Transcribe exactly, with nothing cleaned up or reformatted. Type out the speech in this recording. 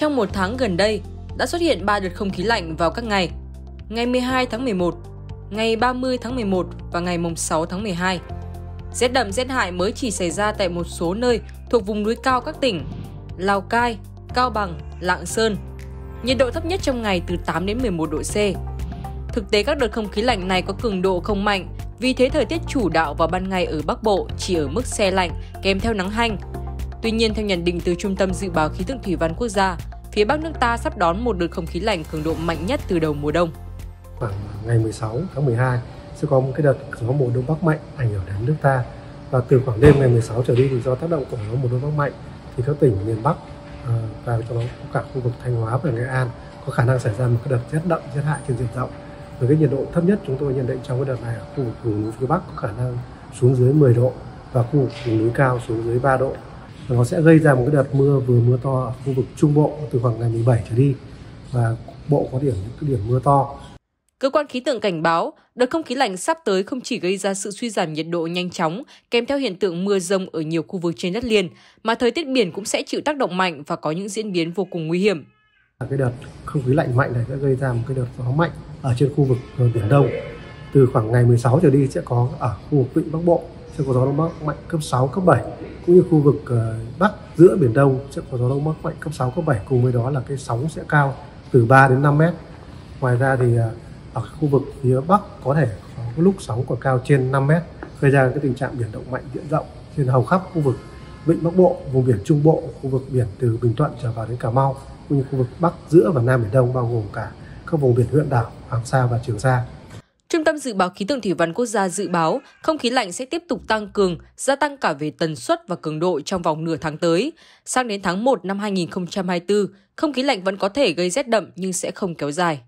trong một tháng gần đây đã xuất hiện ba đợt không khí lạnh vào các ngày, ngày mười hai tháng mười một, ngày ba mươi tháng mười một và ngày sáu tháng mười hai. Rét đậm rét hại mới chỉ xảy ra tại một số nơi thuộc vùng núi cao các tỉnh Lào Cai, Cao Bằng, Lạng Sơn. Nhiệt độ thấp nhất trong ngày từ tám đến mười một độ C. Thực tế các đợt không khí lạnh này có cường độ không mạnh, vì thế thời tiết chủ đạo vào ban ngày ở Bắc Bộ chỉ ở mức se lạnh kèm theo nắng hanh. Tuy nhiên, theo nhận định từ Trung tâm Dự báo Khí tượng Thuỷ văn Quốc gia, phía Bắc nước ta sắp đón một đợt không khí lạnh cường độ mạnh nhất từ đầu mùa đông. Khoảng ngày mười sáu tháng mười hai sẽ có một cái đợt gió mùa đông bắc mạnh ảnh hưởng đến nước ta, và từ khoảng đêm ngày mười sáu trở đi thì do tác động của gió mùa đông bắc mạnh thì các tỉnh miền Bắc và trong đó cả khu vực Thanh Hóa và Nghệ An có khả năng xảy ra một cái đợt rét đậm rét hại trên diện rộng. Với cái nhiệt độ thấp nhất chúng tôi nhận định trong cái đợt này ở khu vực vùng núi phía Bắc có khả năng xuống dưới mười độ và khu vực vùng núi cao xuống dưới ba độ. Và nó sẽ gây ra một cái đợt mưa vừa mưa to ở khu vực Trung Bộ từ khoảng ngày mười bảy trở đi, và Bộ có điểm những điểm mưa to. Cơ quan khí tượng cảnh báo, đợt không khí lạnh sắp tới không chỉ gây ra sự suy giảm nhiệt độ nhanh chóng kèm theo hiện tượng mưa rông ở nhiều khu vực trên đất liền, mà thời tiết biển cũng sẽ chịu tác động mạnh và có những diễn biến vô cùng nguy hiểm. Cái đợt không khí lạnh mạnh này sẽ gây ra một cái đợt gió mạnh ở trên khu vực Biển Đông. Từ khoảng ngày mười sáu trở đi sẽ có ở khu vực Vịnh Bắc Bộ sẽ có gió đông bắc mạnh cấp sáu, cấp bảy, cũng như khu vực Bắc giữa Biển Đông sẽ có gió đông bắc mạnh cấp sáu, cấp bảy, cùng với đó là cái sóng sẽ cao từ ba đến năm mét. Ngoài ra thì ở khu vực phía Bắc có thể có lúc sóng còn cao trên năm mét, gây ra cái tình trạng biển động mạnh diện rộng trên hầu khắp khu vực Vịnh Bắc Bộ, vùng biển Trung Bộ, khu vực biển từ Bình Thuận trở vào đến Cà Mau, cũng như khu vực Bắc giữa và Nam Biển Đông bao gồm cả các vùng biển huyện đảo Hoàng Sa và Trường Sa. Trung tâm Dự báo Khí tượng Thuỷ văn Quốc gia dự báo không khí lạnh sẽ tiếp tục tăng cường, gia tăng cả về tần suất và cường độ trong vòng nửa tháng tới. Sang đến tháng một năm hai nghìn không trăm hai mươi tư, không khí lạnh vẫn có thể gây rét đậm nhưng sẽ không kéo dài.